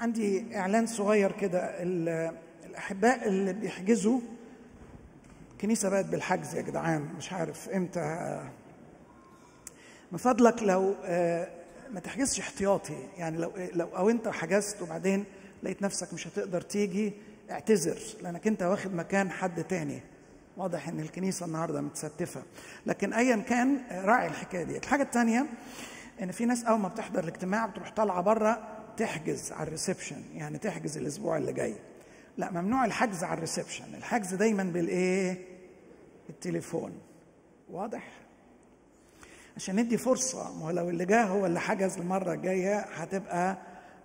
عندي إعلان صغير كده. الأحباء اللي بيحجزوا، الكنيسة بقت بالحجز يا جدعان، مش عارف إمتى. من فضلك لو ما تحجزش احتياطي، يعني لو أو أنت حجزت وبعدين لقيت نفسك مش هتقدر تيجي، اعتذر لأنك أنت واخد مكان حد تاني. واضح إن الكنيسة النهاردة متستفة، لكن أيا كان راعي الحكاية دي. الحاجة التانية إن في ناس أول ما بتحضر الاجتماع بتروح طالعة بره تحجز على الريسبشن، يعني تحجز الأسبوع اللي جاي. لا، ممنوع الحجز على الريسبشن، الحجز دايما بالإيه؟ بالتليفون. واضح؟ عشان ندي فرصة، ما هو لو اللي جه هو اللي حجز المرة الجاية هتبقى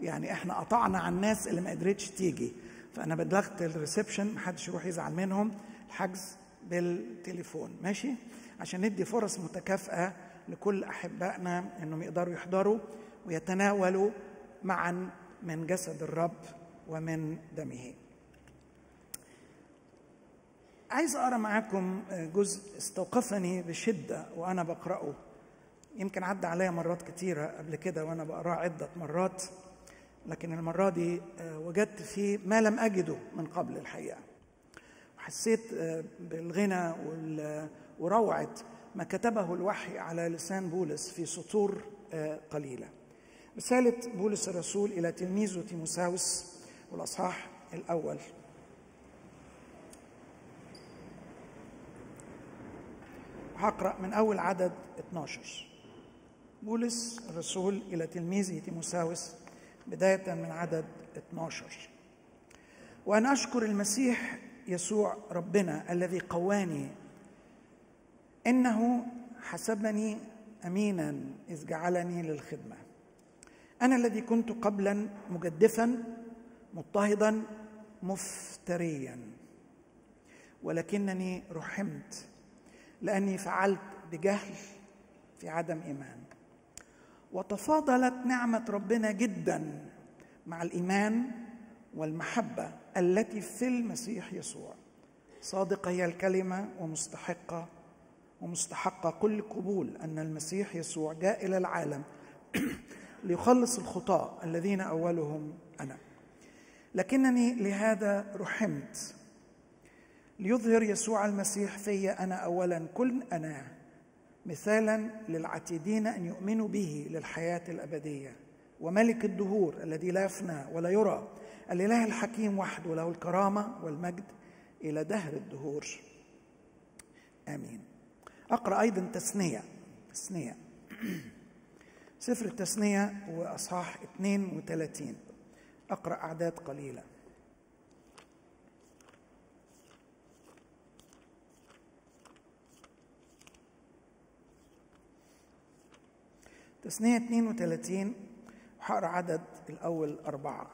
يعني إحنا قطعنا على الناس اللي ما قدرتش تيجي. فأنا بلغت الريسبشن، محدش يروح يزعل منهم، الحجز بالتليفون، ماشي؟ عشان ندي فرص متكافئة لكل أحبائنا إنهم يقدروا يحضروا ويتناولوا معا من جسد الرب ومن دمه. عايز أقرأ معاكم جزء استوقفني بشدة وأنا بقرأه، يمكن عدى عليا مرات كتيرة قبل كده وأنا بقرأه عدة مرات، لكن المرة دي وجدت فيه ما لم أجده من قبل الحقيقة، وحسيت بالغنى وروعة ما كتبه الوحي على لسان بولس في سطور قليلة. رسالة بولس الرسول إلى تلميذه تيموثاوس والأصحاح الأول. هقرأ من أول عدد 12. بولس الرسول إلى تلميذه تيموثاوس بداية من عدد 12. وأنا أشكر المسيح يسوع ربنا الذي قواني، إنه حسبني أمينا إذ جعلني للخدمة. أنا الذي كنت قبلا مجدفا مضطهدا مفتريا، ولكنني رحمت لأني فعلت بجهل في عدم إيمان. وتفاضلت نعمة ربنا جدا مع الإيمان والمحبة التي في المسيح يسوع. صادقة هي الكلمة ومستحقة كل قبول أن المسيح يسوع جاء إلى العالم ليخلص الخطاة الذين أولهم أنا. لكنني لهذا رحمت، ليظهر يسوع المسيح في أنا أولا كل أنا، مثالا للعتيدين أن يؤمنوا به للحياة الأبدية. وملك الدهور الذي لا يفنى ولا يرى، الإله الحكيم وحده له الكرامة والمجد إلى دهر الدهور، آمين. أقرأ أيضا تثنية سفر التثنية وأصحاح 32، أقرأ أعداد قليلة. تثنية 32 وحقرأ عدد الأول 4.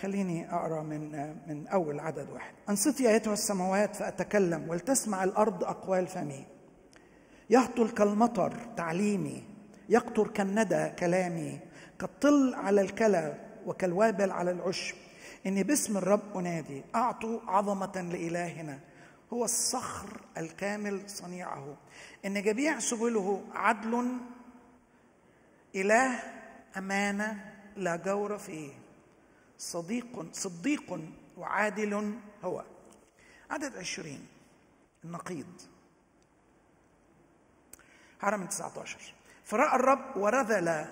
خليني أقرأ من أول عدد 1. أنصتي أيتها السماوات فأتكلم، ولتسمع الأرض أقوال فمي. يهطل كالمطر تعليمي، يقطر كالندى كلامي، كالطل على الكلى وكالوابل على العشب. إني باسم الرب أنادي، أعطوا عظمة لإلهنا. هو الصخر الكامل صنيعه، إن جميع سبله عدل. إله أمانة لا جور فيه، صديق وعادل هو. عدد 20 النقيض، هقرأ من 19. فرأى الرب ورذل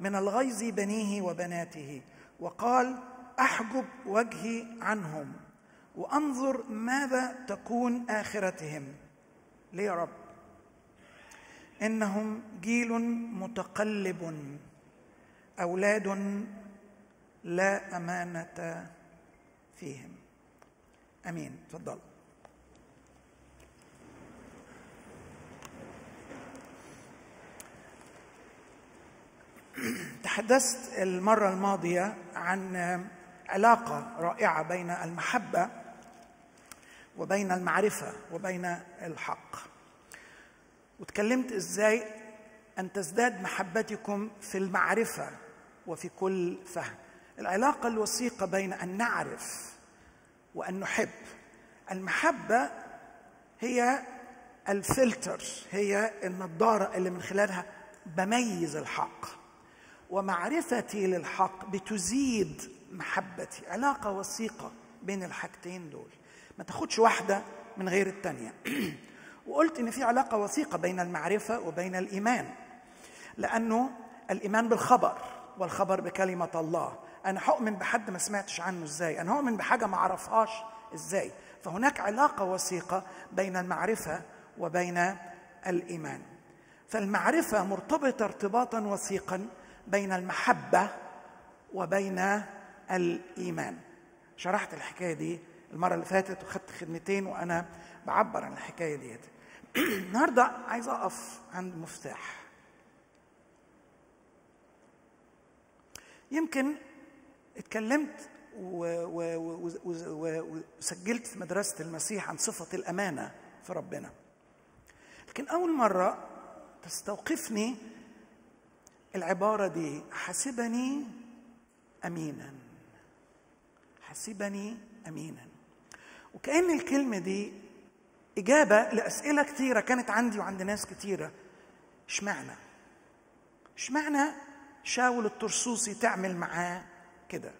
من الغيظ بنيه وبناته، وقال أحجب وجهي عنهم وأنظر ماذا تكون آخرتهم. ليه يا رب؟ إنهم جيل متقلب، أولاد لا أمانة فيهم، أمين. تفضل. تحدثت المرة الماضية عن علاقة رائعة بين المحبة وبين المعرفة وبين الحق، وتكلمت إزاي أن تزداد محبتكم في المعرفة وفي كل فهم. العلاقة الوثيقة بين أن نعرف وأن نحب. المحبة هي الفلتر، هي النظارة اللي من خلالها بميز الحق، ومعرفتي للحق بتزيد محبتي. علاقة وثيقة بين الحاجتين دول، ما تاخدش واحدة من غير التانية. وقلت إن في علاقة وثيقة بين المعرفة وبين الإيمان، لأنه الإيمان بالخبر والخبر بكلمة الله. أنا هؤمن بحد ما سمعتش عنه إزاي؟ أنا هؤمن بحاجة ما أعرفهاش إزاي؟ فهناك علاقة وثيقة بين المعرفة وبين الإيمان. فالمعرفة مرتبطة ارتباطاً وثيقاً بين المحبة وبين الإيمان. شرحت الحكاية دي المرة اللي فاتت وخدت خدمتين وأنا بعبر عن الحكاية دي. النهاردة عايز أقف عند مفتاح. يمكن اتكلمت وسجلت في مدرسة المسيح عن صفة الأمانة في ربنا، لكن أول مرة تستوقفني العبارة دي: حسبني أمينا، حسبني أمينا. وكأن الكلمة دي إجابة لأسئلة كتيرة كانت عندي وعند ناس كتيرة. إشمعنى شاول الطرسوسي تعمل معاه كده؟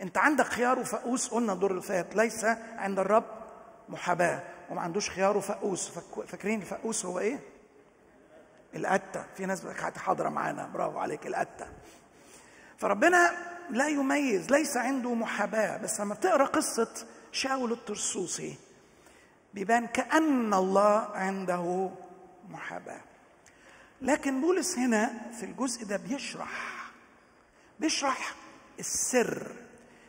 أنت عندك خيار وفقوس، قلنا الدور اللي فات، ليس عند الرب محاباة، وما عندوش خيار وفقوس. فاكرين الفقوس هو إيه؟ القتة. في ناس حاضرة معانا، برافو عليك، القتة. فربنا لا يميز، ليس عنده محاباة. بس لما بتقرا قصة شاول الطرسوسي بيبان كأن الله عنده محاباة. لكن بولس هنا في الجزء ده بيشرح السر،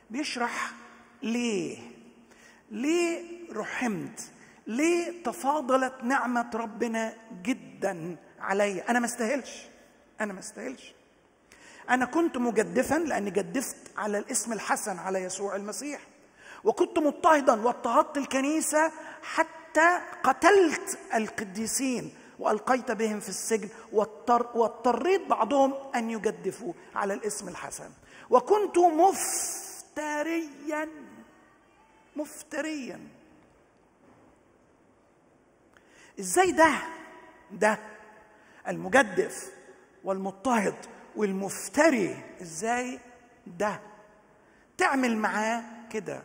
بيشرح ليه رحمت، ليه تفاضلت نعمة ربنا جدا عليا. أنا ما استاهلش. أنا كنت مجدفا لأني جدفت على الاسم الحسن على يسوع المسيح، وكنت مضطهدا واضطهدت الكنيسة حتى قتلت القديسين وألقيت بهم في السجن، واضطريت بعضهم أن يجدفوا على الاسم الحسن. وكنت مفتريا. إزاي ده المجدف والمضطهد والمفتري، إزاي ده تعمل معاه كده؟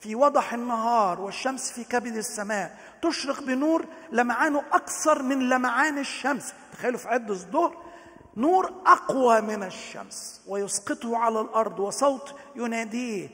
في وضح النهار والشمس في كبد السماء تشرق بنور لمعانه أكثر من لمعان الشمس. تخيلوا في عد الظهر نور أقوى من الشمس، ويسقطه على الأرض، وصوت يناديه: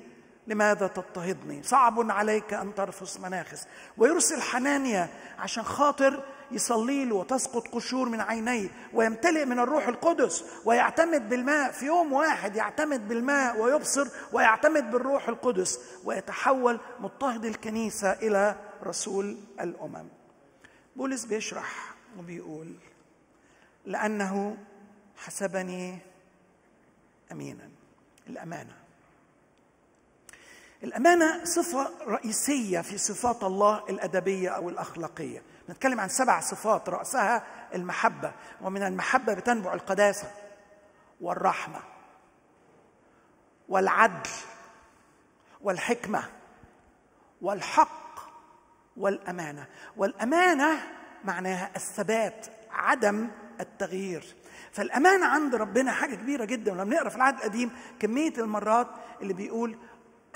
لماذا تضطهدني؟ صعب عليك أن ترفس مناخس. ويرسل حنانيا عشان خاطر يصلي له، وتسقط قشور من عينيه، ويمتلئ من الروح القدس، ويعتمد بالماء. في يوم واحد يعتمد بالماء ويبصر، ويعتمد بالروح القدس، ويتحول مضطهد الكنيسة إلى رسول الأمم. بولس بيشرح وبيقول: لأنه حسبني أمينا. الأمانة صفة رئيسية في صفات الله الأدبية أو الأخلاقية. نتكلم عن 7 صفات رأسها المحبة، ومن المحبة بتنبع القداسة والرحمة والعدل والحكمة والحق والأمانة. والأمانة معناها الثبات، عدم التغيير. فالأمانة عند ربنا حاجة كبيرة جدا. ولما نقرأ في العهد القديم كمية المرات اللي بيقول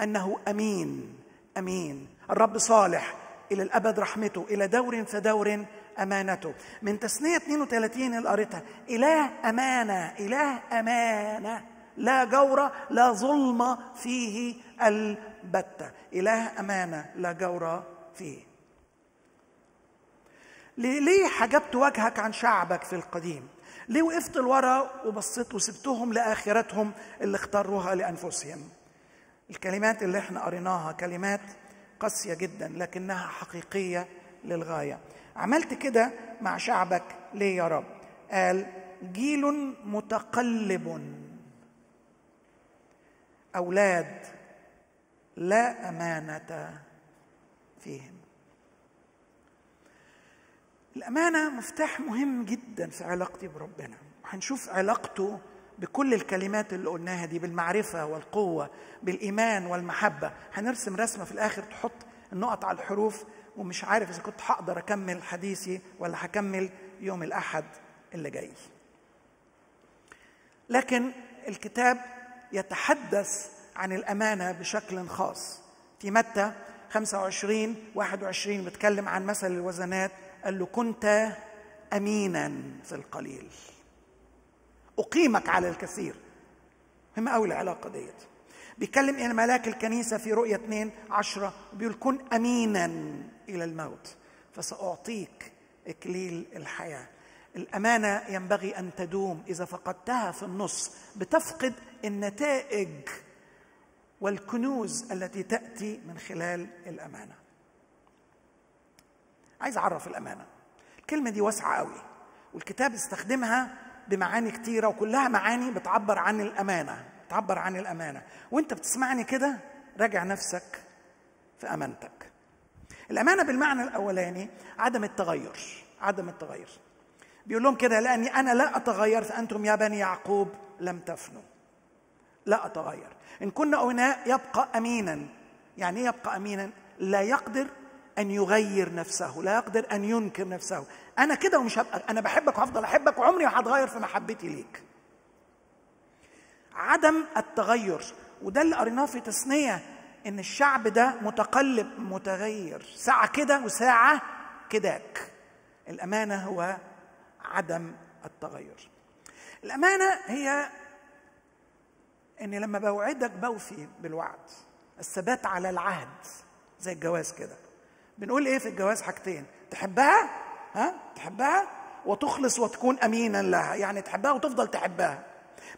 أنه أمين أمين، الرب صالح إلى الأبد رحمته، إلى دور فدور أمانته. من تثنية 32 اللي قريتها: إله أمانة، إله أمانة، لا جورة لا ظلم فيه البتة. إله أمانة لا جورة فيه. ليه حجبت وجهك عن شعبك في القديم؟ ليه وقفت لورا وبصيت وسبتهم لآخرتهم اللي اختاروها لأنفسهم؟ الكلمات اللي احنا قريناها كلمات قاسية جدا، لكنها حقيقية للغاية. عملت كده مع شعبك ليه يا رب؟ قال: جيل متقلب، أولاد لا أمانة فيهم. الأمانة مفتاح مهم جدا في علاقتي بربنا، وهنشوف علاقته بكل الكلمات اللي قلناها دي، بالمعرفة والقوة، بالإيمان والمحبة. هنرسم رسمة في الآخر تحط النقط على الحروف، ومش عارف إذا كنت هقدر أكمل حديثي ولا هكمل يوم الأحد اللي جاي. لكن الكتاب يتحدث عن الأمانة بشكل خاص. في متى 25:21 بتكلم عن مثل الوزنات، قال له: كنت أمينا في القليل أقيمك على الكثير. مهمة أوي العلاقة ديت. بيتكلم إلى ملاك الكنيسة في رؤية 2:10 بيقول: كن أمينا إلى الموت فسأعطيك إكليل الحياة. الأمانة ينبغي أن تدوم، إذا فقدتها في النص بتفقد النتائج والكنوز التي تأتي من خلال الأمانة. عايز أعرف الأمانة، الكلمة دي واسعة قوي والكتاب استخدمها بمعاني كتيرة وكلها معاني بتعبر عن الأمانة، بتعبر عن الأمانة. وانت بتسمعني كده راجع نفسك في أمانتك. الأمانة بالمعنى الأولاني عدم التغير، عدم التغير. بيقول لهم كده: لأني أنا لا أتغير فأنتم يا بني يعقوب لم تفنوا. لا أتغير. إن كنا أناء يبقى أمينا. يعني يبقى أمينا؟ لا يقدر أن يغير نفسه، لا يقدر أن ينكر نفسه. أنا كده ومش هبقى، أنا بحبك وهفضل أحبك وعمري ما هتغير في محبتي ليك. عدم التغير، وده اللي قريناه في تثنية، إن الشعب ده متقلب متغير، ساعة كده وساعة كداك. الأمانة هو عدم التغير. الأمانة هي إني لما بوعدك بوفي بالوعد، الثبات على العهد زي الجواز كده. بنقول إيه في الجواز؟ حاجتين: تحبها، تحبها، وتخلص وتكون أمينا لها. يعني تحبها وتفضل تحبها،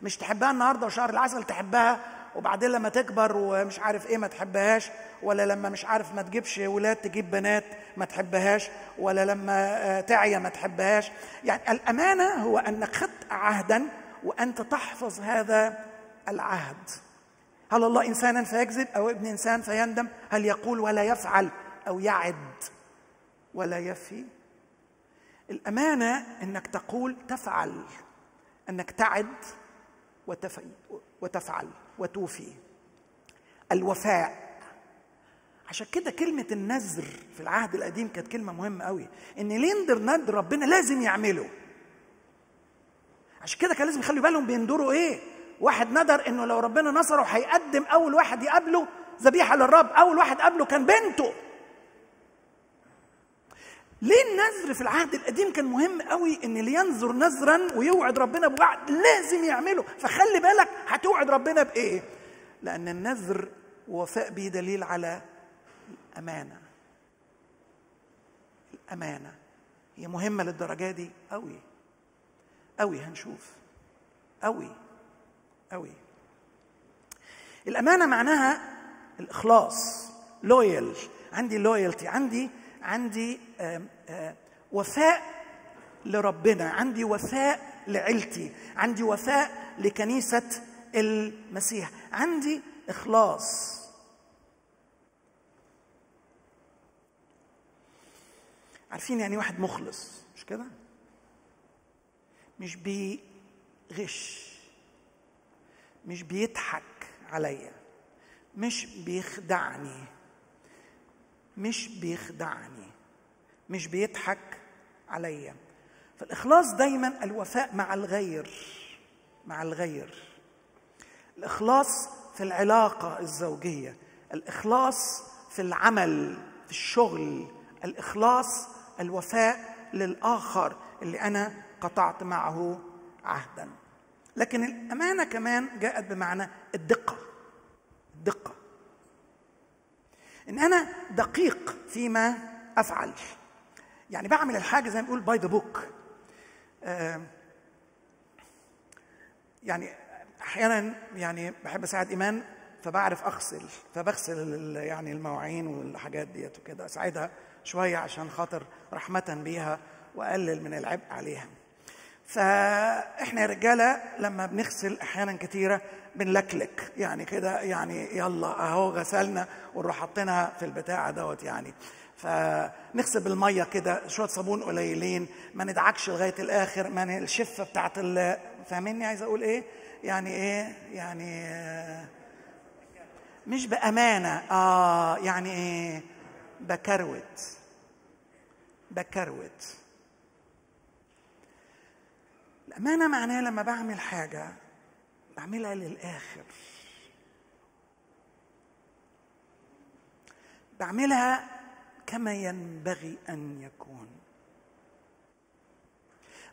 مش تحبها النهارده وشهر العسل تحبها وبعدين لما تكبر ومش عارف إيه ما تحبهاش، ولا لما مش عارف ما تجيبش ولاد تجيب بنات ما تحبهاش، ولا لما تعيا ما تحبهاش. يعني الأمانة هو أنك خدت عهدا وأنت تحفظ هذا العهد. هل الله إنسانا فيكذب أو ابن إنسان فيندم؟ هل يقول ولا يفعل، أو يعد ولا يفي؟ الأمانة أنك تقول تفعل، أنك تعد وتفعل وتوفي. الوفاء. عشان كده كلمة النذر في العهد القديم كانت كلمة مهمة قوي، إن ليندر نذر ربنا لازم يعمله. عشان كده كان لازم يخلوا بالهم بيندروا إيه. واحد ندر انه لو ربنا نصره هيقدم اول واحد يقابله ذبيحه للرب، اول واحد قابله كان بنته. ليه النذر في العهد القديم كان مهم قوي؟ ان اللي ينذر نذرا ويوعد ربنا بوعد لازم يعمله. فخلي بالك هتوعد ربنا بايه، لان النذر ووفاء بيه دليل على الامانه. الامانه هي مهمه للدرجه دي قوي قوي، هنشوف قوي أوي. الأمانة معناها الإخلاص، لويال. عندي لويالتي، عندي وفاء لربنا، عندي وفاء لعيلتي، عندي وفاء لكنيسة المسيح، عندي إخلاص. عارفين يعني واحد مخلص، مش كده؟ مش بيغش، مش بيضحك عليا، مش بيخدعني، مش بيضحك عليا. فالإخلاص دايما الوفاء مع الغير، الإخلاص في العلاقة الزوجية، الإخلاص في العمل، في الشغل، الإخلاص، الوفاء للآخر اللي أنا قطعت معه عهدا. لكن الأمانة كمان جاءت بمعنى الدقة، إن أنا دقيق فيما أفعل. يعني بعمل الحاجة زي ما بيقول باي ذا بوك. يعني أحيانا يعني بحب أساعد إيمان، فبعرف أغسل، فبغسل يعني المواعين والحاجات ديت وكده، أساعدها شوية عشان خاطر رحمة بيها وأقلل من العبء عليها. فاحنا يا رجاله لما بنغسل احيانا كتيره بنلكلك يعني كده، يعني يلا اهو غسلنا ونروح حاطينها في البتاع دوت يعني. فنغسل بالميه كده، شويه صابون قليلين، ما ندعكش لغايه الاخر، ما الشفه بتاعت فاهميني عايز اقول ايه؟ يعني ايه؟ يعني مش بامانه. يعني ايه؟ بكروت، الأمانة معناها لما بعمل حاجة بعملها للآخر، بعملها كما ينبغي أن يكون،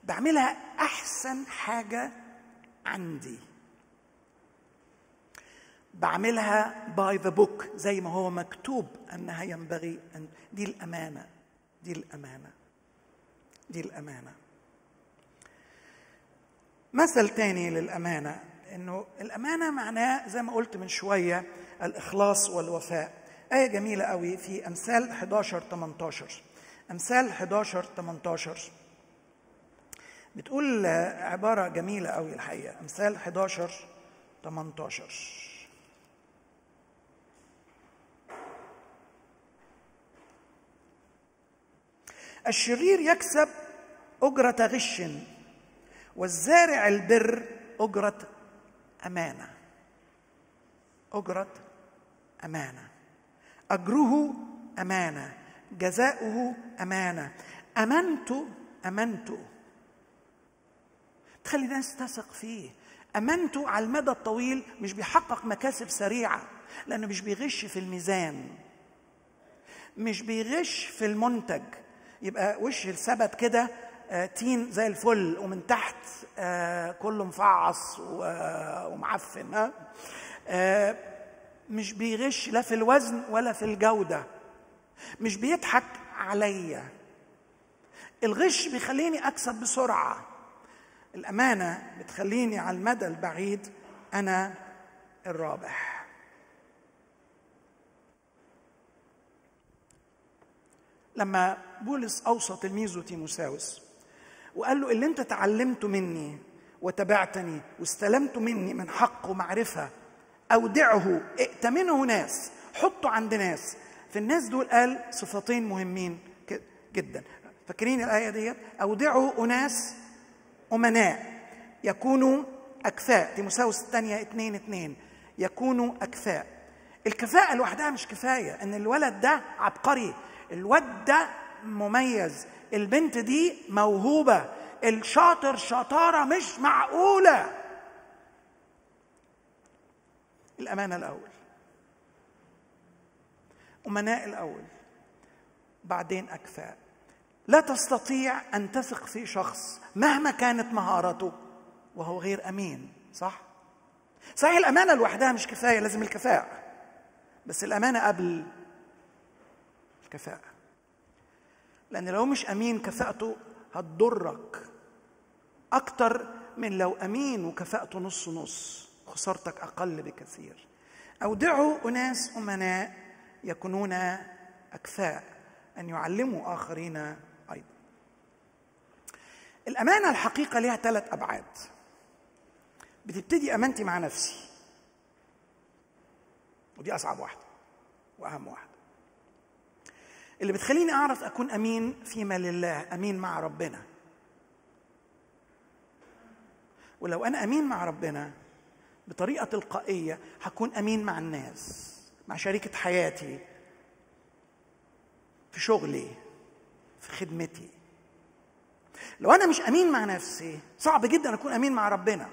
بعملها أحسن حاجة عندي، بعملها by the book زي ما هو مكتوب أنها ينبغي أن. دي الأمانة، دي الأمانة، دي الأمانة. مثل تاني للأمانة، إنه الأمانة معناه زي ما قلت من شوية الإخلاص والوفاء. آية جميلة قوي في أمثال 11-18، أمثال 11-18 بتقول عبارة جميلة قوي الحقيقة. أمثال 11-18 الشرير يكسب أجرة غش، والزارع البر أجرة أمانة. أجرة أمانة، أجره أمانة، جزاؤه أمانة. أمنته تخلي الناس تثق فيه، أمنته على المدى الطويل. مش بيحقق مكاسب سريعة لأنه مش بيغش في الميزان، مش بيغش في المنتج. يبقى وش السبت كده تين زي الفل، ومن تحت كله مفعص ومعفن. مش بيغش لا في الوزن ولا في الجودة، مش بيضحك عليا. الغش بيخليني أكسب بسرعة، الأمانة بتخليني على المدى البعيد أنا الرابح. لما بولس أوصى تلميذه تيموثاوس وقال له اللي أنت تعلمته مني وتبعتني واستلمته مني من حق ومعرفة أودعه، ائتمنه ناس، حطه عند ناس. في الناس دول قال صفتين مهمين جدا، فاكرين الآية دي؟ أودعه أناس أمناء يكونوا أكفاء. تيموثاوس الثانية 2:2 يكونوا أكفاء. الكفاءة لوحدها مش كفاية، إن الولد ده عبقري، الواد ده مميز، البنت دي موهوبة، الشاطر شطارة مش معقولة. الأمانة الأول، أمناء الأول، بعدين أكفاء. لا تستطيع أن تثق في شخص مهما كانت مهارته وهو غير أمين، صح؟ صحيح الأمانة لوحدها مش كفاية، لازم الكفاءة، بس الأمانة قبل الكفاءة، لأن لو مش أمين كفاءته هتضرك أكتر من لو أمين وكفاءته نص نص، خسارتك أقل بكثير. أودعوا أناس أمناء يكونون أكفاء أن يعلموا آخرين أيضا. الأمانة الحقيقة لها 3 أبعاد. بتبتدي أمانتي مع نفسي، ودي أصعب واحدة وأهم واحدة، اللي بتخليني أعرف أكون أمين فيما لله، أمين مع ربنا. ولو أنا أمين مع ربنا بطريقة تلقائية هكون أمين مع الناس، مع شريكة حياتي، في شغلي، في خدمتي. لو أنا مش أمين مع نفسي صعب جدا أكون أمين مع ربنا.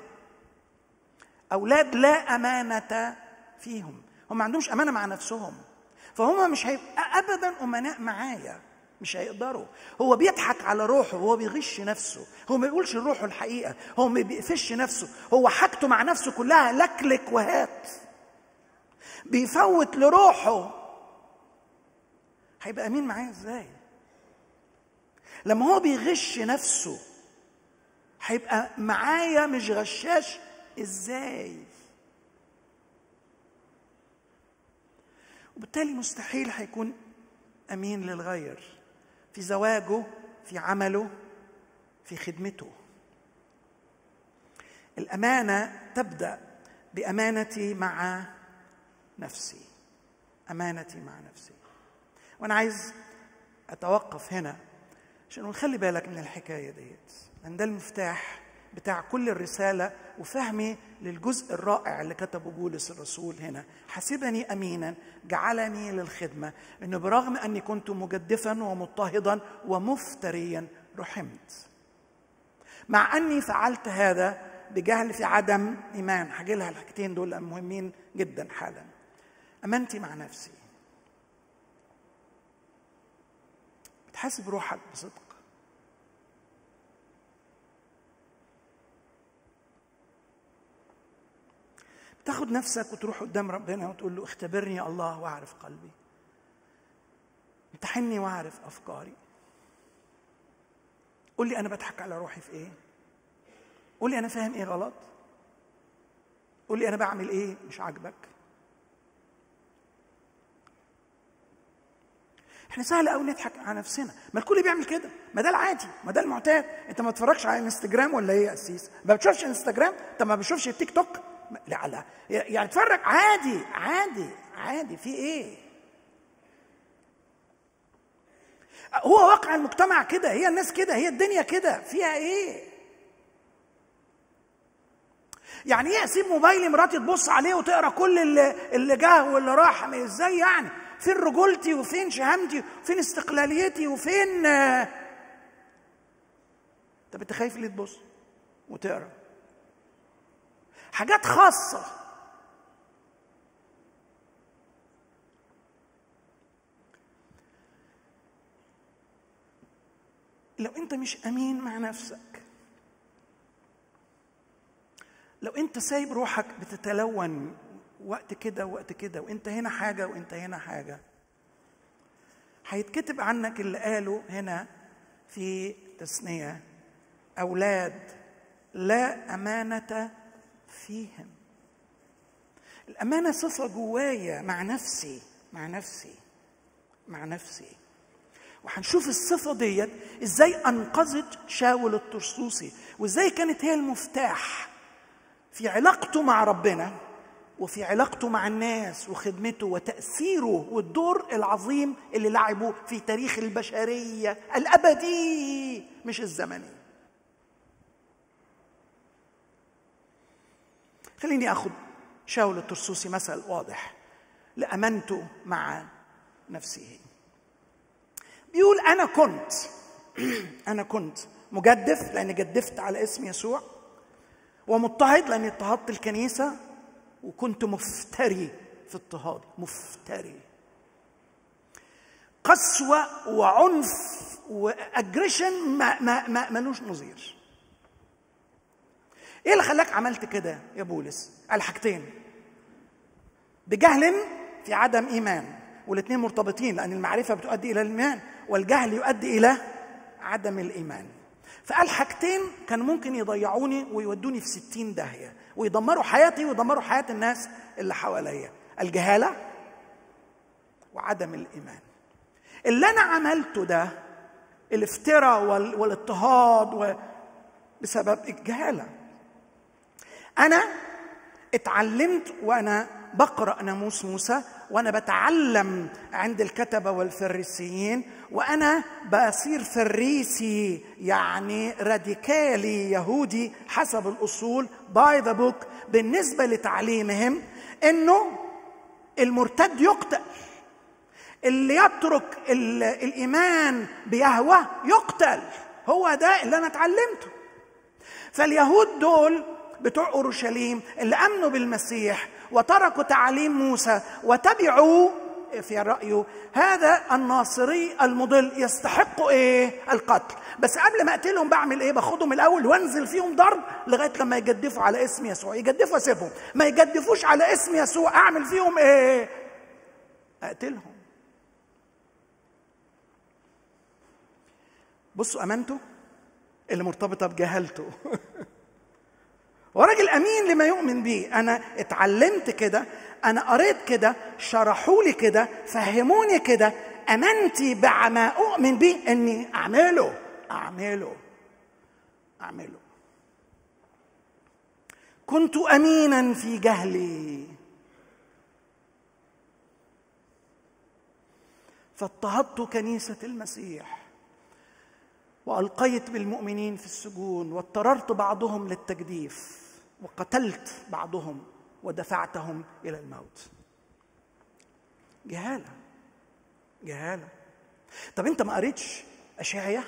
أولاد لا أمانة فيهم، هم ما عندهمش أمانة مع نفسهم، فهم مش هيبقى أبداً أمناء معايا، مش هيقدروا. هو بيضحك على روحه، هو بيغش نفسه، هو ما بيقولش لروحه الحقيقة، هو ما بيقفش نفسه، هو حاجته مع نفسه كلها لكلك وهات، بيفوت لروحه. هيبقى أمين معايا إزاي؟ لما هو بيغش نفسه هيبقى معايا مش غشاش إزاي؟ وبالتالي مستحيل هيكون أمين للغير في زواجه، في عمله، في خدمته. الأمانة تبدأ بأمانتي مع نفسي، أمانتي مع نفسي. وأنا عايز أتوقف هنا عشان نخلي بالك من الحكاية ديت، لأن ده المفتاح بتاع كل الرسالة وفهمي للجزء الرائع اللي كتبه بولس الرسول هنا. حسبني أمينا جعلني للخدمة، إنه برغم أني كنت مجدفا ومضطهدا ومفتريا رحمت. مع أني فعلت هذا بجهل في عدم إيمان. هجيلها الحاجتين دول مهمين جدا حالا. أمانتي مع نفسي، بتحاسب روحك بصدق، بتاخد نفسك وتروح قدام ربنا وتقول له اختبرني يا الله واعرف قلبي، امتحني واعرف أفكاري، قول لي أنا بضحك على روحي في إيه، قول لي أنا فاهم إيه غلط، قول لي أنا بعمل إيه مش عاجبك. إحنا سهل أوي نضحك على نفسنا، ما الكل بيعمل كده، ما ده العادي، ما ده المعتاد. أنت ما بتتفرجش على انستجرام ولا إيه يا أسيس؟ ما بتشوفش انستجرام؟ أنت ما بتشوفش التيك توك؟ لا لا يعني اتفرج عادي عادي عادي، في إيه؟ هو واقع المجتمع كده، هي الناس كده، هي الدنيا كده، فيها ايه؟ يعني ايه اسيب موبايلي مراتي تبص عليه وتقرا كل اللي جه واللي راح؟ ازاي يعني؟ فين رجولتي وفين شهامتي وفين استقلاليتي وفين؟ طب انت خايف ليه تبص وتقرا؟ حاجات خاصة. لو أنت مش أمين مع نفسك، لو أنت سايب روحك بتتلون وقت كده ووقت كده، وأنت هنا حاجة وأنت هنا حاجة، هيتكتب عنك اللي قاله هنا في تثنية: أولاد لا أمانة فيهم. الأمانة صفة جوايا مع نفسي مع نفسي مع نفسي. وهنشوف الصفة ديت ازاي انقذت شاول الطرسوسي، وازاي كانت هي المفتاح في علاقته مع ربنا وفي علاقته مع الناس وخدمته وتأثيره والدور العظيم اللي لعبه في تاريخ البشرية الأبدي مش الزمني. خليني اخد شاول الطرسوسي مثل واضح لأمانته مع نفسه. بيقول أنا كنت مجدف لأني جدفت على اسم يسوع، ومضطهد لأني اضطهدت الكنيسة، وكنت مفتري في اضطهاد، مفتري. قسوة وعنف وأجريشن ملوش نظير. إيه اللي خلاك عملت كده يا بولس؟ قال حاجتين: بجهل في عدم إيمان، والاثنين مرتبطين لأن المعرفة بتؤدي إلى الإيمان والجهل يؤدي إلى عدم الإيمان. فقال حاجتين كان ممكن يضيعوني ويودوني في 60 داهية ويدمروا حياتي ويدمروا حياة الناس اللي حواليا: الجهالة وعدم الإيمان. اللي أنا عملته ده، الافتراء والاضطهاد، بسبب الجهالة. أنا اتعلمت وأنا بقرأ ناموس موسى، وأنا بتعلم عند الكتبة والفريسيين، وأنا بصير فريسي يعني راديكالي يهودي حسب الأصول باي ذا بوك بالنسبة لتعليمهم، إنه المرتد يقتل، اللي يترك الإيمان بيهوه يقتل. هو ده اللي أنا اتعلمته. فاليهود دول بتوع أورشليم اللي آمنوا بالمسيح وتركوا تعاليم موسى وتبعوا في رأيه هذا الناصري المضل، يستحقوا إيه؟ القتل. بس قبل ما أقتلهم بعمل إيه؟ باخدهم الأول وأنزل فيهم ضرب لغاية لما يجدفوا على اسم يسوع. يجدفوا أسيبهم، ما يجدفوش على اسم يسوع أعمل فيهم إيه؟ أقتلهم. بصوا أمانته اللي مرتبطة بجهالته. وراجل امين لما يؤمن بيه. انا اتعلمت كده، انا قريت كده، شرحولي كده، فهموني كده، امنتي بما اؤمن بيه اني اعمله اعمله اعمله. كنت امينا في جهلي فاضطهدت كنيسة المسيح، وألقيت بالمؤمنين في السجون، واضطررت بعضهم للتجديف، وقتلت بعضهم ودفعتهم إلى الموت. جهالة جهالة. طب أنت ما قريتش أشعية؟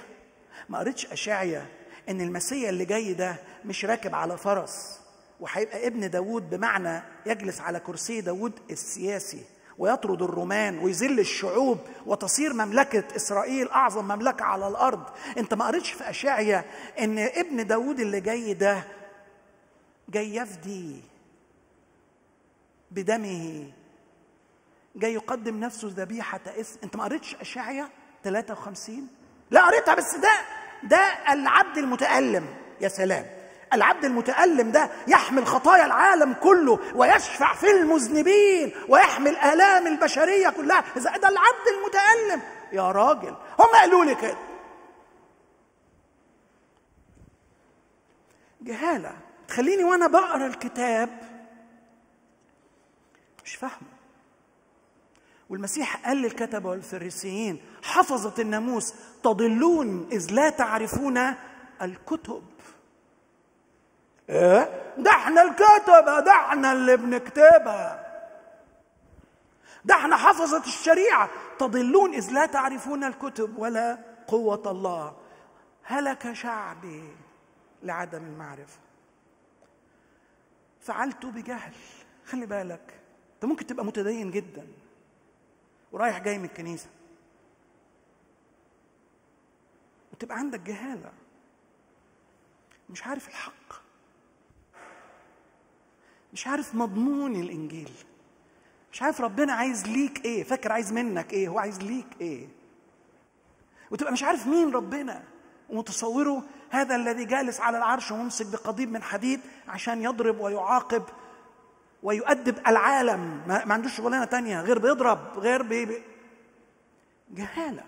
ما قريتش أشعية ان المسيح اللي جاي ده مش راكب على فرس وهيبقى ابن داود، بمعنى يجلس على كرسي داود السياسي ويطرد الرومان ويذل الشعوب وتصير مملكة إسرائيل أعظم مملكة على الأرض. أنت ما قريتش في أشعيا إن ابن داود اللي جاي ده جاي يفدي بدمه، جاي يقدم نفسه ذبيحة اسم؟ أنت ما قريتش أشعيا 53؟ لا قريتها، بس ده العبد المتألم. يا سلام، العبد المتألم ده يحمل خطايا العالم كله ويشفع في المذنبين ويحمل آلام البشرية كلها. إذا ده العبد المتألم يا راجل، هم قالوا لي كده. جهالة تخليني وأنا بقرأ الكتاب مش فاهمه. والمسيح قال للكتبة والفريسيين: حفظت الناموس تضلون إذ لا تعرفون الكتب. ايه ده؟ احنا الكتبة، ده احنا اللي بنكتبها، ده احنا حفظت الشريعة. تضلون إذ لا تعرفون الكتب ولا قوة الله. هلك شعبي لعدم المعرفة، فعلتوا بجهل. خلي بالك، انت ممكن تبقى متدين جدا ورايح جاي من الكنيسة وتبقى عندك جهالة، مش عارف الحق، مش عارف مضمون الإنجيل، مش عارف ربنا عايز ليك إيه، فاكر عايز منك إيه، هو عايز ليك إيه، وتبقى مش عارف مين ربنا ومتصوره هذا الذي جالس على العرش وممسك بقضيب من حديد عشان يضرب ويعاقب ويؤدب العالم، ما عندوش شغلانة تانية غير بيضرب، غير جهالة.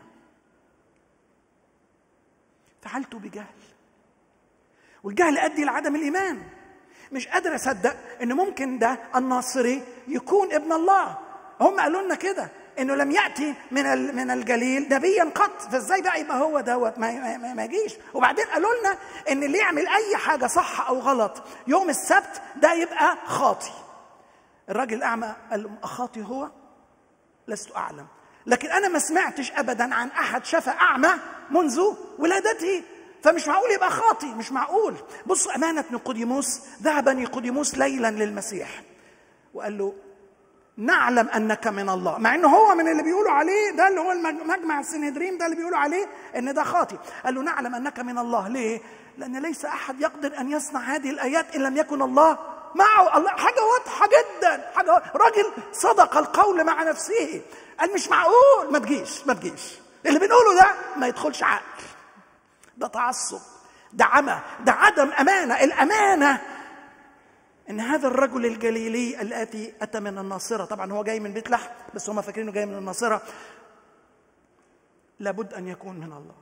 فعلته بجهل، والجهل يؤدي لعدم الإيمان. مش قادر أصدق إن ممكن ده الناصري يكون ابن الله. هم قالوا لنا كده إنه لم يأتي من الجليل نبيا قط، فإزاي بقى يبقى هو دوت؟ ما يجيش. وبعدين قالوا لنا إن اللي يعمل أي حاجة صح أو غلط يوم السبت ده يبقى خاطي. الراجل الأعمى قال لهم: أخاطي هو؟ لست أعلم، لكن أنا ما سمعتش أبدا عن أحد شفى أعمى منذ ولادته، فمش معقول يبقى خاطي، مش معقول. بصوا أمانة نيقوديموس. ذهب نيقوديموس ليلا للمسيح وقال له: نعلم أنك من الله. مع أنه هو من اللي بيقولوا عليه ده، اللي هو مجمع السنهدريم ده اللي بيقولوا عليه أن ده خاطي. قال له: نعلم أنك من الله. ليه؟ لأن ليس أحد يقدر أن يصنع هذه الآيات إن لم يكن الله معه. الله، حاجة واضحة جدا، حاجة. راجل صدق القول مع نفسه، قال مش معقول، ما تجيش اللي بنقوله ده، ما يدخلش عقل. ده تعصب، ده عمى، ده عدم أمانة. الأمانة إن هذا الرجل الجليلي الذي أتى من الناصرة، طبعا هو جاي من بيت لحم بس هم فاكرينه جاي من الناصرة، لابد أن يكون من الله.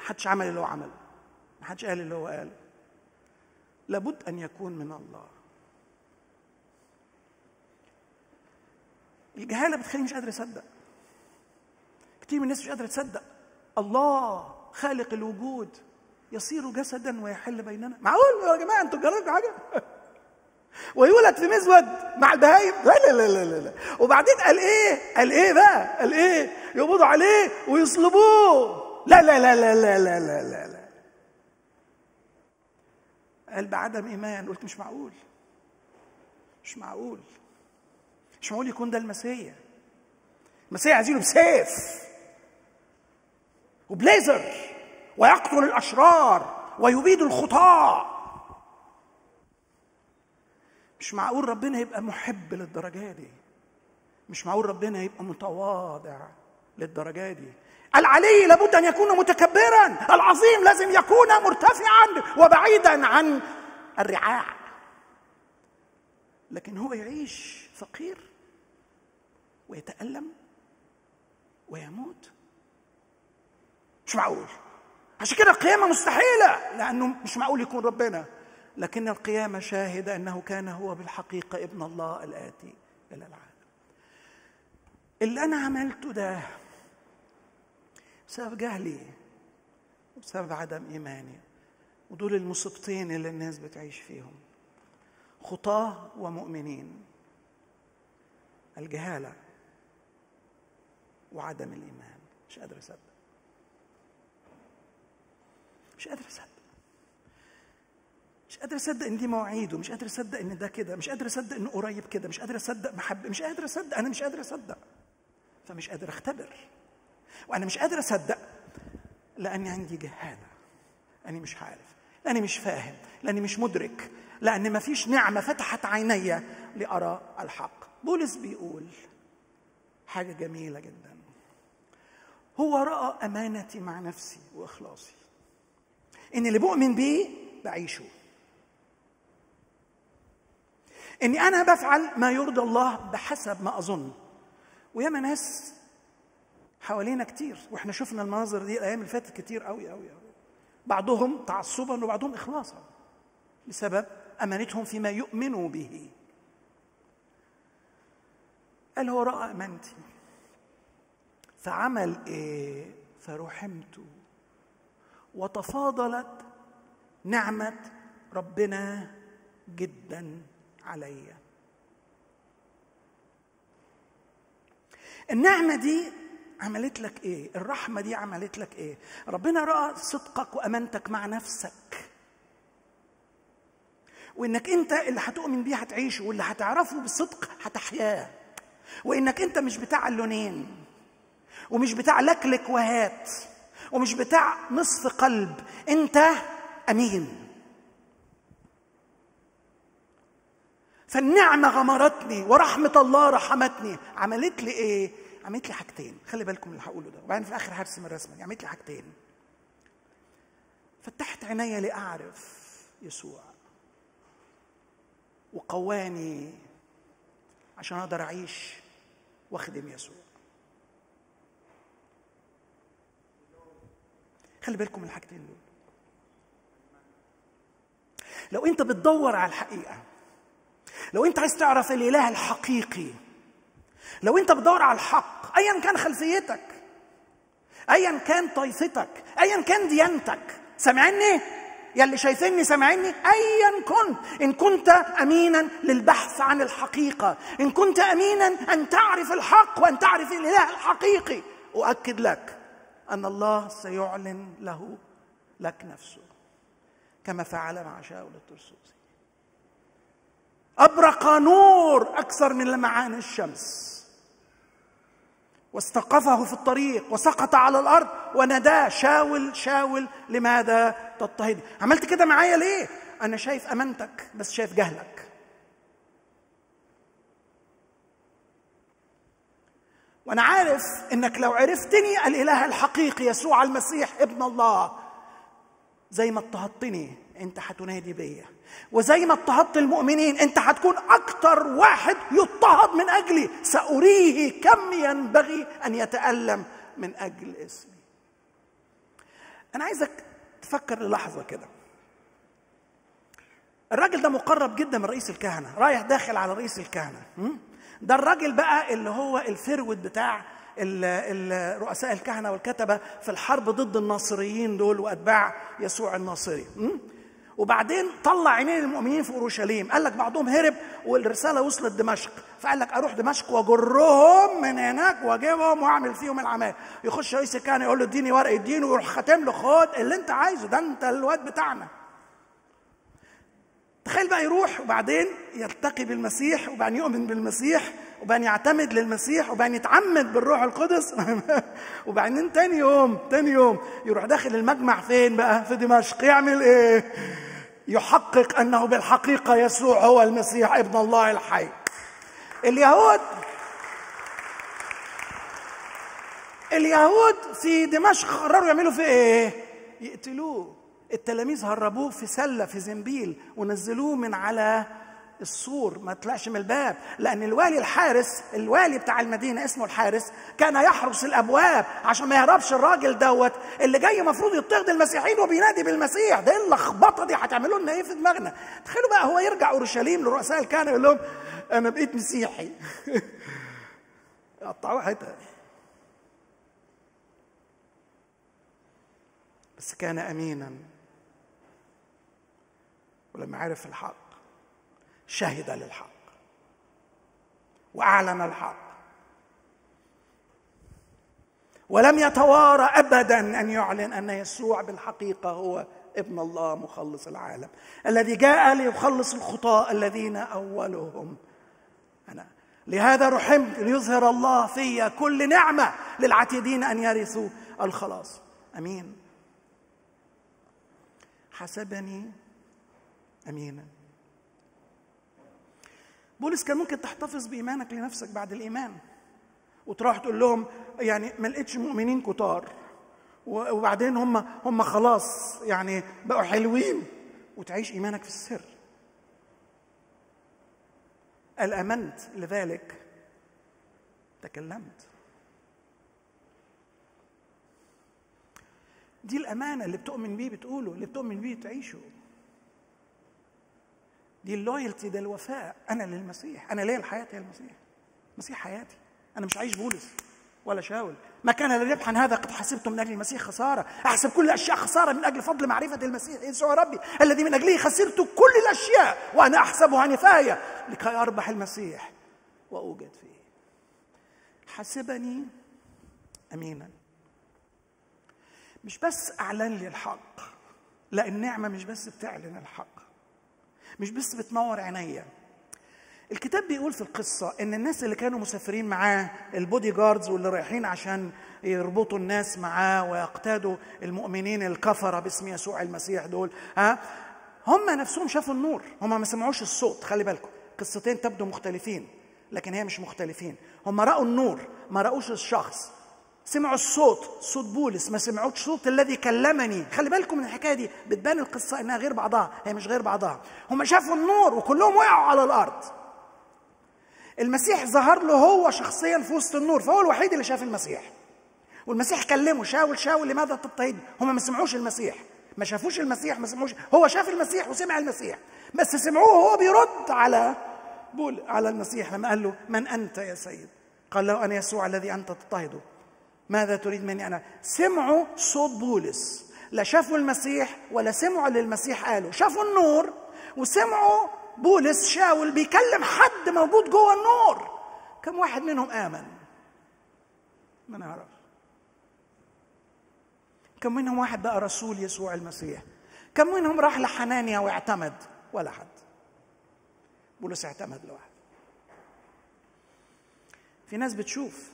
محدش عمل اللي هو عمله، محدش قال اللي هو قاله، لابد أن يكون من الله. الجهالة بتخليني مش قادر أصدق. كتير من الناس مش قادرة تصدق الله خالق الوجود يصير جسدا ويحل بيننا. معقول يا جماعه انتوا جربتوا حاجه؟ ويولد في مزود مع البهايم؟ لا لا لا لا لا. وبعدين قال ايه بقى؟ يقبضوا عليه ويصلبوه. لا لا لا لا لا لا لا لا. قال بعدم ايمان. قلت مش معقول يكون ده المسيح. المسيح عايزينه بسيف وبليزر ويقتل الأشرار ويبيد الخطاة. مش معقول ربنا يبقى محب للدرجة دي، مش معقول ربنا يبقى متواضع للدرجة دي. العلي لابد أن يكون متكبرا، العظيم لازم يكون مرتفعا وبعيدا عن الرعاع. لكن هو يعيش فقير ويتألم ويموت. مش معقول. عشان كده القيامة مستحيلة، لأنه مش معقول يكون ربنا. لكن القيامة شاهدة أنه كان هو بالحقيقة ابن الله الآتي إلى العالم. اللي أنا عملته ده بسبب جهلي وبسبب عدم إيماني، ودول المصيبتين اللي الناس بتعيش فيهم: خطاة ومؤمنين، الجهالة وعدم الإيمان. مش قادر أصدق. مش قادر أصدق، مش قادر أصدق إن دي مواعيده، مش قادر أصدق إن ده كده، مش قادر أصدق إنه قريب كده، مش قادر أصدق محبة، مش قادر أصدق، أنا مش قادر أصدق. فمش قادر أختبر، وأنا مش قادر أصدق لأني عندي جهالة، أنا مش عارف، لأني مش فاهم، لأني مش مدرك، لأن مفيش نعمة فتحت عيني لأرى الحق. بولس بيقول حاجة جميلة جدا، هو رأى أمانتي مع نفسي وإخلاصي، إن اللي بؤمن بيه بعيشه، إني أنا بفعل ما يرضى الله بحسب ما أظن. وياما ناس حوالينا كتير، وإحنا شفنا المناظر دي الأيام اللي فاتت كتير قوي قوي قوي، بعضهم تعصبا وبعضهم إخلاصا بسبب أمانتهم فيما يؤمنوا به. قال هو رأى أمانتي فعمل إيه؟ فرحمته وتفاضلت نعمة ربنا جدا عليا. النعمة دي عملت لك إيه؟ الرحمة دي عملت لك إيه؟ ربنا رأى صدقك وأمانتك مع نفسك، وإنك أنت اللي هتؤمن بيه هتعيشه، واللي هتعرفه بصدق هتحياه، وإنك أنت مش بتاع اللونين، ومش بتاع لكلك وهات، ومش بتاع نصف قلب، أنت أمين. فالنعمة غمرتني ورحمة الله رحمتني. عملت لي إيه؟ عملت لي حاجتين، خلي بالكم اللي هقوله ده، وبعدين في الآخر هرسم الرسمة دي. عملت لي حاجتين، فتحت عيني لأعرف يسوع، وقواني عشان أقدر أعيش وأخدم يسوع. خلي بالكم الحاجتين دول. لو أنت بتدور على الحقيقة، لو أنت عايز تعرف الإله الحقيقي، لو أنت بتدور على الحق، أيا كان خلفيتك، أيا كان طائفتك، أيا كان ديانتك، سامعني؟ يا اللي شايفيني سامعني؟ أيا كنت، إن كنت أمينا للبحث عن الحقيقة، إن كنت أمينا أن تعرف الحق وأن تعرف الإله الحقيقي، أؤكد لك أن الله سيعلن لك نفسه، كما فعل مع شاول الطرسوسي. أبرق نور أكثر من لمعان الشمس، واستقفه في الطريق وسقط على الأرض وناداه شاول شاول لماذا تضطهدني؟ عملت كده معايا ليه؟ أنا شايف أمانتك بس شايف جهلك، وأنا عارف إنك لو عرفتني الإله الحقيقي يسوع المسيح ابن الله، زي ما اضطهدتني أنت هتنادي بيا، وزي ما اضطهدت المؤمنين أنت هتكون أكتر واحد يضطهد من أجلي، سأريه كم ينبغي أن يتألم من أجل اسمي. أنا عايزك تفكر للحظة كده، الراجل ده مقرب جدا من رئيس الكهنة، رايح داخل على رئيس الكهنة، ده الراجل بقى اللي هو الفرود بتاع رؤساء الكهنة والكتبة في الحرب ضد الناصريين دول وأتباع يسوع الناصري. وبعدين طلع عينين المؤمنين في اورشليم، قال لك بعضهم هرب والرساله وصلت دمشق، فقال لك اروح دمشق واجرهم من هناك واجيبهم واعمل فيهم العمال. يخش رئيس الكهنه يقول له اديني ورقه الدين، ويروح خاتم له خد اللي انت عايزه، ده انت الواد بتاعنا. تخيل بقى يروح وبعدين يرتقي بالمسيح، وبعدين يؤمن بالمسيح، وبعدين يعتمد للمسيح، وبعدين يتعمد بالروح القدس وبعدين تاني يوم يروح داخل المجمع فين بقى؟ في دمشق. يعمل ايه؟ يحقق انه بالحقيقه يسوع هو المسيح ابن الله الحي. اليهود في دمشق قرروا يعملوا فيه ايه؟ يقتلوه. التلاميذ هربوه في سله في زنبيل ونزلوه من على السور، ما طلعش من الباب، لان الوالي الحارس، الوالي بتاع المدينه اسمه الحارس، كان يحرس الابواب عشان ما يهربش الراجل دوت اللي جاي المفروض يضطهد المسيحيين وبينادي بالمسيح. ده ايه اللخبطه دي؟ هتعملوا لنا ايه في دماغنا؟ تخيلوا بقى هو يرجع اورشليم لرؤساء الكهنه يقول لهم انا بقيت مسيحي قطعوه حته. بس كان امينا، ولما عرف الحق شهد للحق وأعلن الحق ولم يتوارى أبداً أن يعلن أن يسوع بالحقيقة هو ابن الله مخلص العالم الذي جاء ليخلص الخطاة الذين أولهم أنا. لهذا رحمت ليظهر الله في كل نعمة للعتيدين أن يرثوا الخلاص. أمين. حسبني أمينا. بولس كان ممكن تحتفظ بإيمانك لنفسك بعد الإيمان وتروح تقول لهم يعني ما لقيتش مؤمنين كتار وبعدين هم خلاص يعني بقوا حلوين، وتعيش إيمانك في السر. قال آمنت لذلك تكلمت. دي الأمانة اللي بتؤمن بيه بتقوله، اللي بتؤمن بيه تعيشه. دي اللويالتي، ده الوفاء. أنا للمسيح، أنا ليا الحياة يا المسيح، المسيح حياتي. أنا مش عايش بولس ولا شاول. ما كان لربحا هذا قد حسبته من أجل المسيح خسارة، أحسب كل الأشياء خسارة من أجل فضل معرفة المسيح يسوع ربي الذي من أجله خسرت كل الأشياء وأنا أحسبها نفاية لكي أربح المسيح وأوجد فيه. حسبني أمينا. مش بس أعلن لي الحق، لا، النعمة مش بس بتعلن الحق، مش بس بتنور عينيا. الكتاب بيقول في القصة إن الناس اللي كانوا مسافرين معاه، البودي جاردز واللي رايحين عشان يربطوا الناس معاه ويقتادوا المؤمنين الكفرة باسم يسوع المسيح، دول هم نفسهم شافوا النور، هم ما سمعوش الصوت. خلي بالكم، قصتين تبدو مختلفين لكن هي مش مختلفين. هم رأوا النور ما رأوش الشخص، سمعوا الصوت، صوت بولس، ما سمعوش صوت الذي كلمني. خلي بالكم من الحكايه دي، بتبان القصه انها غير بعضها، هي مش غير بعضها. هم شافوا النور وكلهم وقعوا على الارض. المسيح ظهر له هو شخصيا في وسط النور، فهو الوحيد اللي شاف المسيح. والمسيح كلمه، شاول شاول لماذا تضطهدني؟ هم ما سمعوش المسيح، ما شافوش المسيح، ما سمعوش. هو شاف المسيح وسمع المسيح، بس سمعوه وهو بيرد على المسيح لما قال له من انت يا سيد؟ قال له انا يسوع الذي انت تضطهده، ماذا تريد مني أنا؟ سمعوا صوت بولس، لا شافوا المسيح ولا سمعوا للمسيح قالوا، شافوا النور وسمعوا بولس شاول بيكلم حد موجود جوه النور. كم واحد منهم آمن؟ ما نعرف. كم منهم واحد بقى رسول يسوع المسيح؟ كم منهم راح لحنانيا واعتمد؟ ولا حد. بولس اعتمد لوحده. في ناس بتشوف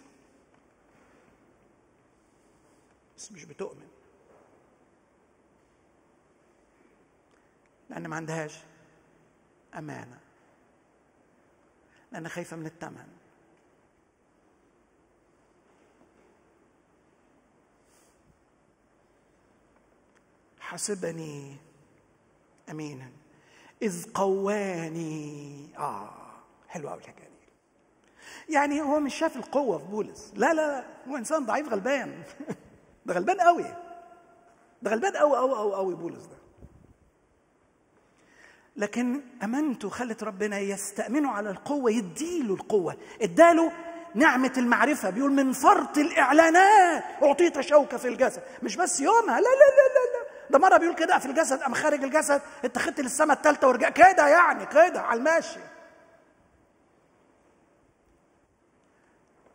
بس مش بتؤمن لأن ما عندهاش أمانة، لأن خايفة من الثمن. حسبني أمينا إذ قواني. حلوة أوي الحكاية دي. يعني هو مش شاف القوة في بولس، لا لا لا، هو إنسان ضعيف غلبان. ده غلبان قوي، ده غلبان قوي قوي قوي قوي بولس ده. لكن امانته خلت ربنا يستأمنه على القوه، يديله القوه، اداله نعمه المعرفه. بيقول من فرط الاعلانات اعطيت شوكه في الجسد، مش بس يومها، لا لا لا لا لا، ده مره بيقول كده في الجسد قام خارج الجسد اتخذت للسماء الثالثه ورجع كده، يعني كده على الماشي.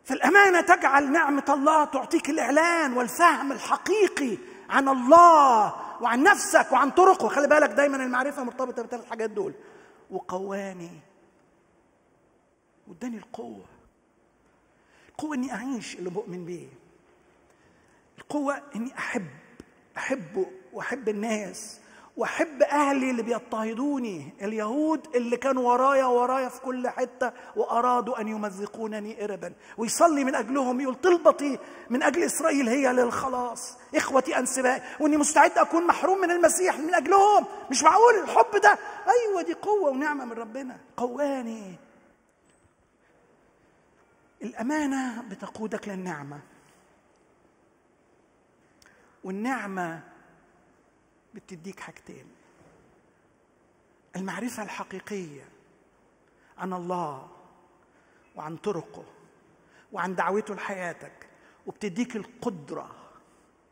فالأمانة تجعل نعمة الله تعطيك الإعلان والفهم الحقيقي عن الله وعن نفسك وعن طرقه. خلي بالك دايما المعرفة مرتبطة بثلاث حاجات دول. وقواني، واداني القوة، القوة إني أعيش اللي بؤمن بيه، القوة إني أحبه وأحب الناس وأحب أهلي اللي بيضطهدوني، اليهود اللي كانوا ورايا في كل حتة وأرادوا أن يمزقونني إربا، ويصلي من أجلهم، يقول طلبتي من أجل إسرائيل هي للخلاص، إخوتي أنسبائي، وإني مستعد أكون محروم من المسيح من أجلهم. مش معقول الحب ده. أيوة دي قوة ونعمة من ربنا. قواني. الأمانة بتقودك للنعمة، والنعمة بتديك حاجتين: المعرفة الحقيقية عن الله وعن طرقه وعن دعوته لحياتك، وبتديك القدرة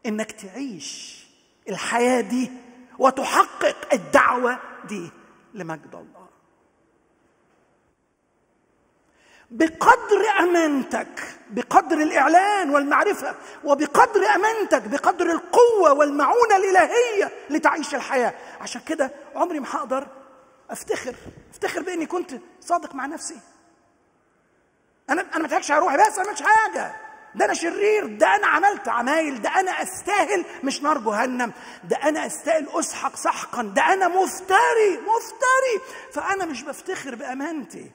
إنك تعيش الحياة دي وتحقق الدعوة دي لمجد الله. بقدر أمانتك، بقدر الإعلان والمعرفة، وبقدر أمانتك، بقدر القوة والمعونة الإلهية لتعيش الحياة. عشان كده عمري ما هقدر أفتخر بإني كنت صادق مع نفسي. أنا ما تهكش على روحي، بس أنا ما عملتش حاجة، ده أنا شرير، ده أنا عملت عمايل، ده أنا أستاهل مش نار جهنم، ده أنا أستاهل أسحق سحقا، ده أنا مفتري. فأنا مش بفتخر بأمانتي،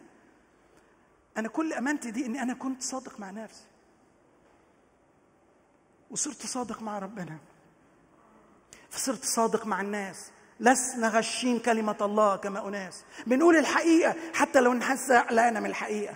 أنا كل أمانتي دي إني أنا كنت صادق مع نفسي وصرت صادق مع ربنا، فصرت صادق مع الناس. لسنا غشين كلمة الله كما أناس، بنقول الحقيقة حتى لو نحس قلقانة من الحقيقة.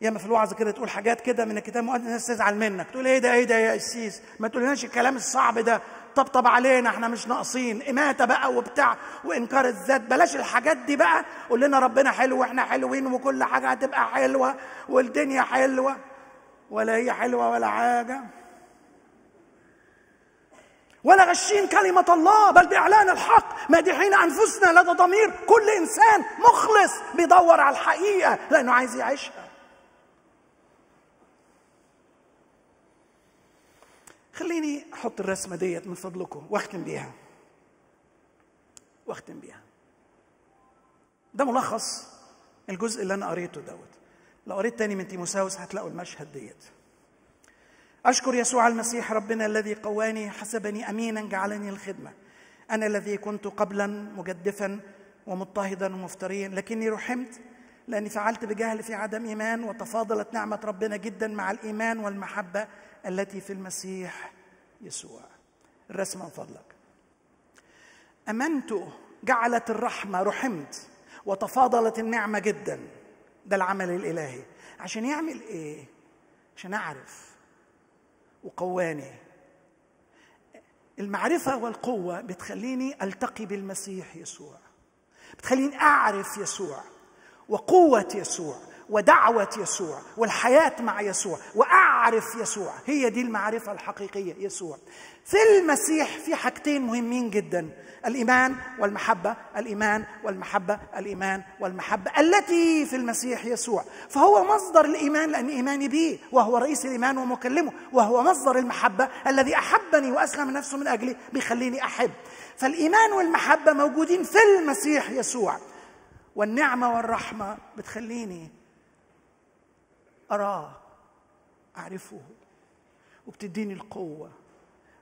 ياما في الوعظ كده تقول حاجات كده من الكتاب المقدس الناس تزعل منك، تقول ايه ده يا قسيس، ما تقولناش الكلام الصعب ده، طبطب علينا، احنا مش ناقصين، اماته بقى وبتاع وانكار الذات، بلاش الحاجات دي بقى، قول لنا ربنا حلو واحنا حلوين وكل حاجه هتبقى حلوه والدنيا حلوه. ولا هي حلوه ولا حاجه. ولا غشين كلمة الله بل بإعلان الحق مادحين أنفسنا لدى ضمير كل إنسان مخلص بيدور على الحقيقة لأنه عايز يعيشها. خليني أحط الرسمة ديت من فضلكم وأختم بيها. ده ملخص الجزء اللي أنا قريته دوت. لو قريت تاني من تيموثاوس هتلاقوا المشهد ديت. أشكر يسوع المسيح ربنا الذي قواني، حسبني أمينا، جعلني الخدمة. أنا الذي كنت قبلا مجدفا ومضطهدا ومفتريا، لكني رحمت لأني فعلت بجهل في عدم إيمان، وتفاضلت نعمة ربنا جدا مع الإيمان والمحبة التي في المسيح يسوع. الرسمة من فضلك. أمنت جعلت الرحمة، رحمت وتفاضلت النعمة جدا. ده العمل الإلهي. عشان يعمل إيه؟ عشان أعرف وقواني. المعرفة والقوة بتخليني ألتقي بالمسيح يسوع، بتخليني أعرف يسوع وقوة يسوع ودعوة يسوع والحياة مع يسوع، وأعرف يسوع. هي دي المعرفة الحقيقية، يسوع. في المسيح في حاجتين مهمين جدا، الإيمان والمحبة، الإيمان والمحبة، الإيمان والمحبة التي في المسيح يسوع. فهو مصدر الإيمان لأن إيماني به، وهو رئيس الإيمان ومكلمه، وهو مصدر المحبة الذي أحبني وأسلم نفسه من أجلي بيخليني أحب. فالإيمان والمحبة موجودين في المسيح يسوع، والنعمة والرحمة بتخليني أراه، أعرفه، وبتديني القوة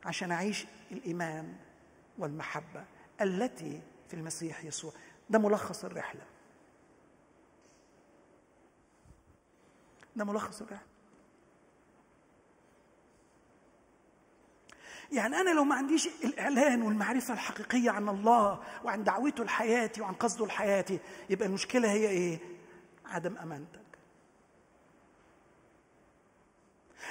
عشان أعيش الإيمان والمحبة التي في المسيح يسوع. ده ملخص الرحلة. يعني أنا لو ما عنديش الإعلان والمعرفة الحقيقية عن الله وعن دعوته لحياتي وعن قصده لحياتي، يبقى المشكلة هي إيه؟ عدم أمانتك.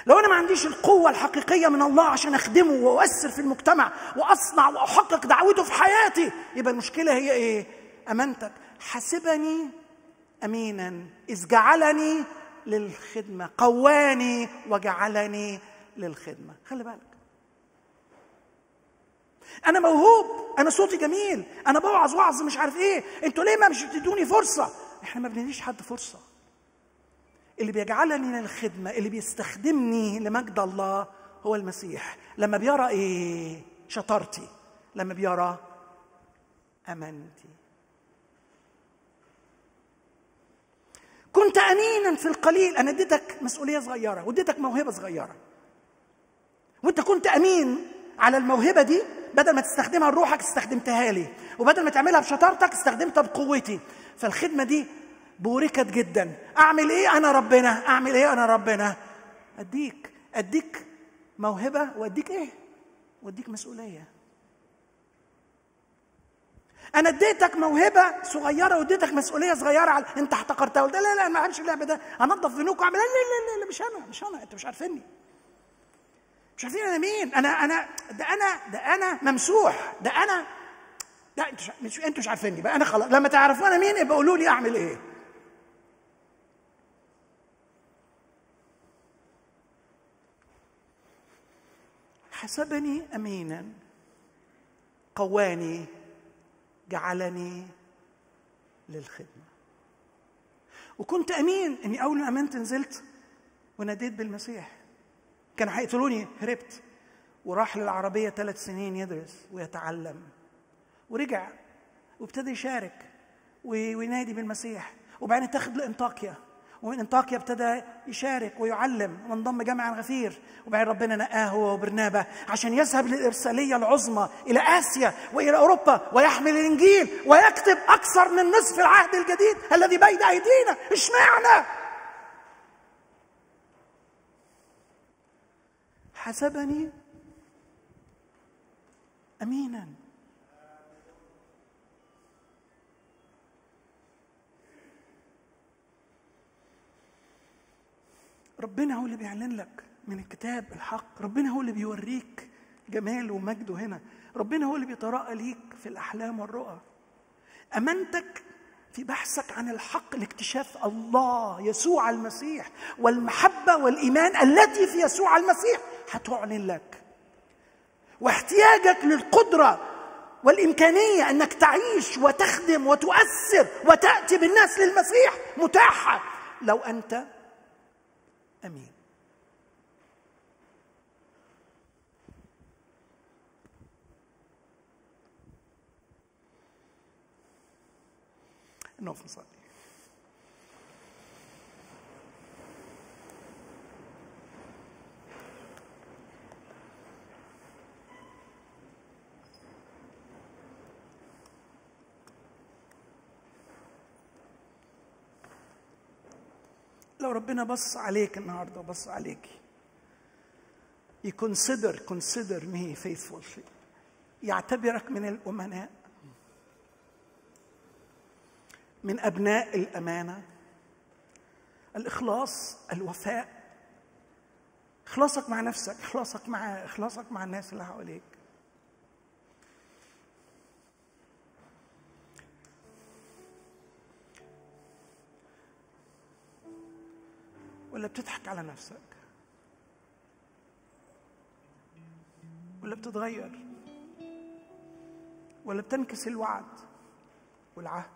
لو أنا ما عنديش القوة الحقيقية من الله عشان أخدمه وأؤثر في المجتمع وأصنع وأحقق دعوته في حياتي، يبقى المشكلة هي إيه؟ أمانتك. حسبني أمينا إذ جعلني للخدمة، قواني وجعلني للخدمة. خلي بالك، أنا موهوب، أنا صوتي جميل، أنا بوعظ وعظ مش عارف إيه، أنتوا ليه ما مش بتدوني فرصة؟ إحنا ما بنديش حد فرصة. اللي بيجعلني للخدمة، اللي بيستخدمني لمجد الله هو المسيح. لما بيرى إيه؟ شطارتي، لما بيرى أمانتي. كنت أمينا في القليل، أنا اديتك مسؤولية صغيرة واديتك موهبة صغيرة، وأنت كنت أمين على الموهبة دي. بدل ما تستخدمها لروحك استخدمتها لي، وبدل ما تعملها بشطارتك استخدمتها بقوتي. فالخدمة دي بوركت جدا. أعمل إيه أنا ربنا؟ أديك موهبة وأديك إيه؟ وأديك مسؤولية. أنا أديتك موهبة صغيرة وأديتك مسؤولية صغيرة على أنت احتقرتها، وقلت لا أنا ما أعملش اللعبة ده، أنظف بنوك وأعمل لا مش أنا، أنتوا مش عارفيني، مش عارفين أنا مين، أنا ممسوح، لا أنتوا مش عارفيني بقى، أنا خلاص لما تعرفوا أنا مين يبقى قولوا لي أعمل إيه. حسبني أمينا، قواني، جعلني للخدمة. وكنت امين اني اول ما امنت نزلت وناديت بالمسيح. كانوا هيقتلوني، هربت وراح للعربيه 3 سنين يدرس ويتعلم، ورجع وابتدى يشارك وينادي بالمسيح، وبعدين اتاخد لانطاكيا، ومن انطاكيا ابتدى يشارك ويعلم وانضم جامع غفير، وبعدين ربنا نقاه هو وبرنابه عشان يذهب للارساليه العظمى الى اسيا والى اوروبا ويحمل الانجيل ويكتب اكثر من نصف العهد الجديد الذي بين ايدينا. اشمعنى؟ حسبني امينا. ربنا هو اللي بيعلن لك من الكتاب الحق، ربنا هو اللي بيوريك جماله ومجده هنا، ربنا هو اللي بيتراءى ليك في الأحلام والرؤى. أمانتك في بحثك عن الحق لاكتشاف الله يسوع المسيح والمحبة والإيمان التي في يسوع المسيح هتعلن لك، واحتياجك للقدرة والإمكانية أنك تعيش وتخدم وتؤثر وتأتي بالناس للمسيح متاحة لو أنت أمين. نقف نصلي. لو ربنا بص عليك النهارده، بص عليكي، يconsider me faithful، يعتبرك من الأمناء، من أبناء الأمانة، الإخلاص، الوفاء، إخلاصك مع نفسك، إخلاصك مع الناس اللي حواليك. ولا بتضحك على نفسك؟ ولا بتتغير؟ ولا بتنكس الوعد والعهد؟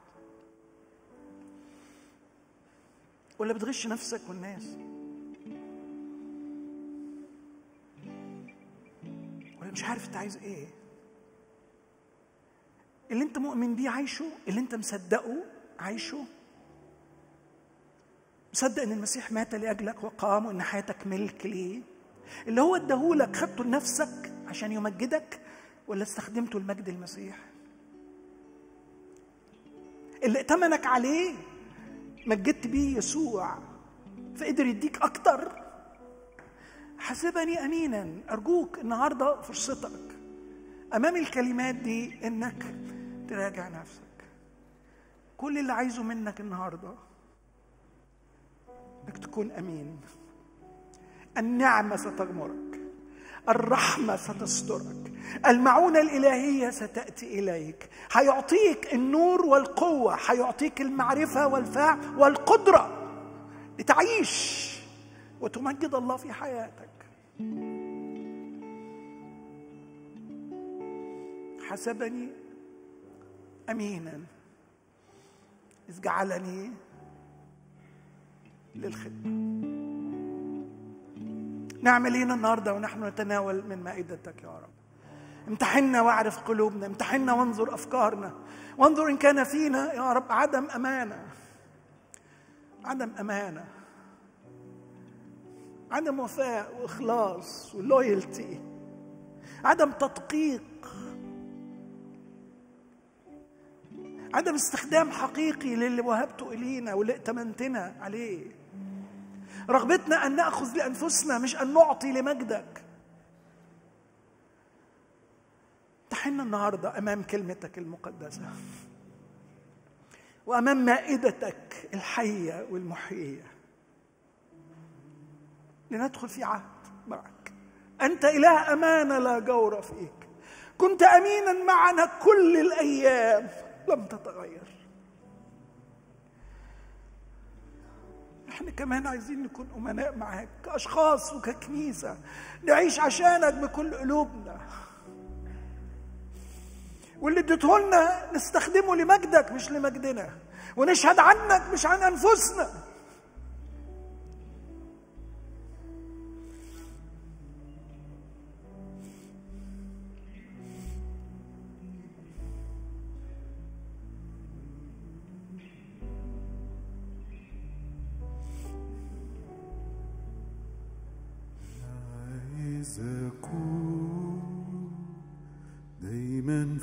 ولا بتغش نفسك والناس؟ ولا مش عارف انت عايز ايه؟ اللي انت مؤمن بيه عايشه، اللي انت مصدقه عايشه، مصدق ان المسيح مات لاجلك وقام وان حياتك ملك ليه، اللي هو اداهولك خدته لنفسك عشان يمجدك ولا استخدمته لمجد المسيح؟ اللي ائتمنك عليه مجدت بيه يسوع فقدر يديك اكتر. حسبني امينا. ارجوك النهارده فرصتك امام الكلمات دي انك تراجع نفسك. كل اللي عايزه منك النهارده انك تكون امين. النعمه ستغمرك، الرحمه ستسترك، المعونه الالهيه ستاتي اليك، هيعطيك النور والقوه، هيعطيك المعرفه والفاع والقدره لتعيش وتمجد الله في حياتك. حسبني امينا اذ جعلني للخدمة. نعمل ايه النهارده ونحن نتناول من مائدتك يا رب؟ امتحنا واعرف قلوبنا، امتحنا وانظر افكارنا، وانظر ان كان فينا يا رب عدم امانه، عدم امانه، عدم وفاء واخلاص ولويالتي، عدم تدقيق، عدم استخدام حقيقي للي وهبته الينا واللي ائتمنتنا عليه. رغبتنا ان ناخذ لانفسنا مش ان نعطي لمجدك. امتحنا النهارده امام كلمتك المقدسه وامام مائدتك الحيه والمحييه لندخل في عهد معك. انت اله امانه لا جور فيك، كنت امينا معنا كل الايام لم تتغير. احنا كمان عايزين نكون امناء معاك كاشخاص وككنيسه، نعيش عشانك بكل قلوبنا، واللي اديته لنا نستخدمه لمجدك مش لمجدنا، ونشهد عنك مش عن أنفسنا. عايز أكون دايما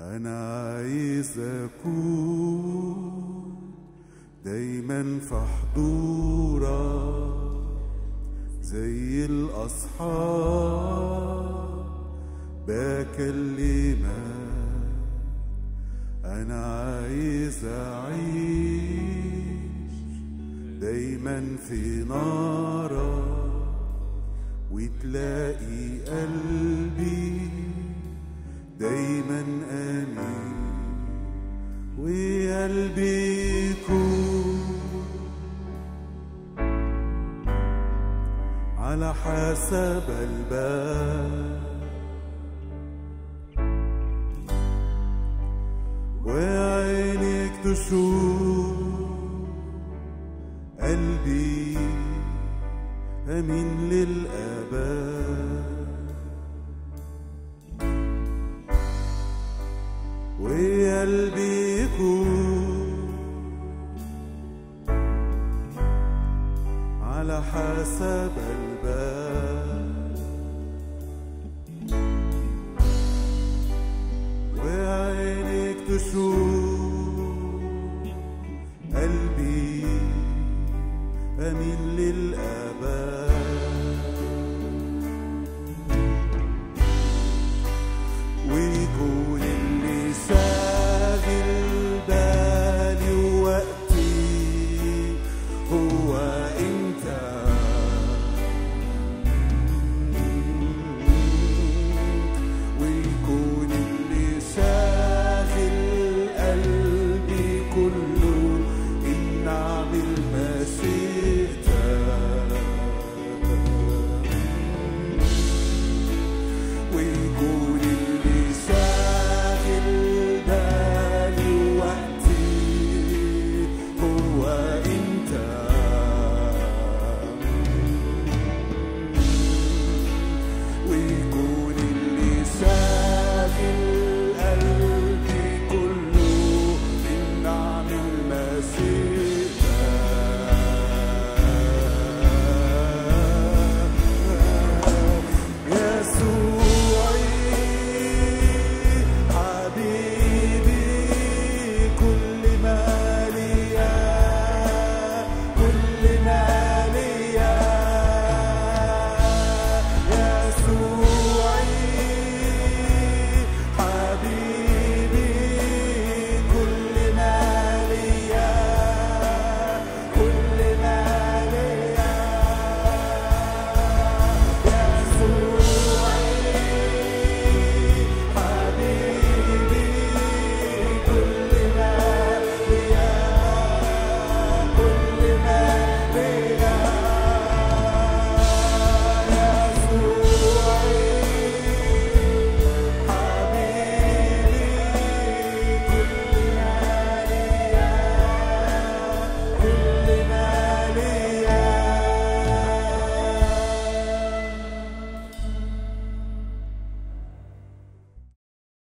أنا عايز أكون دايما في حضورك زي الأصحاب بكلمك. أنا عايز أعيش دايما في نارك وتلاقي قلبي دايما آمين. وقلبي يكون على حسب الباب وعينك تشوف قلبي أمين للأبد. وقلبي يكون على حسب الباب وعينك تشوف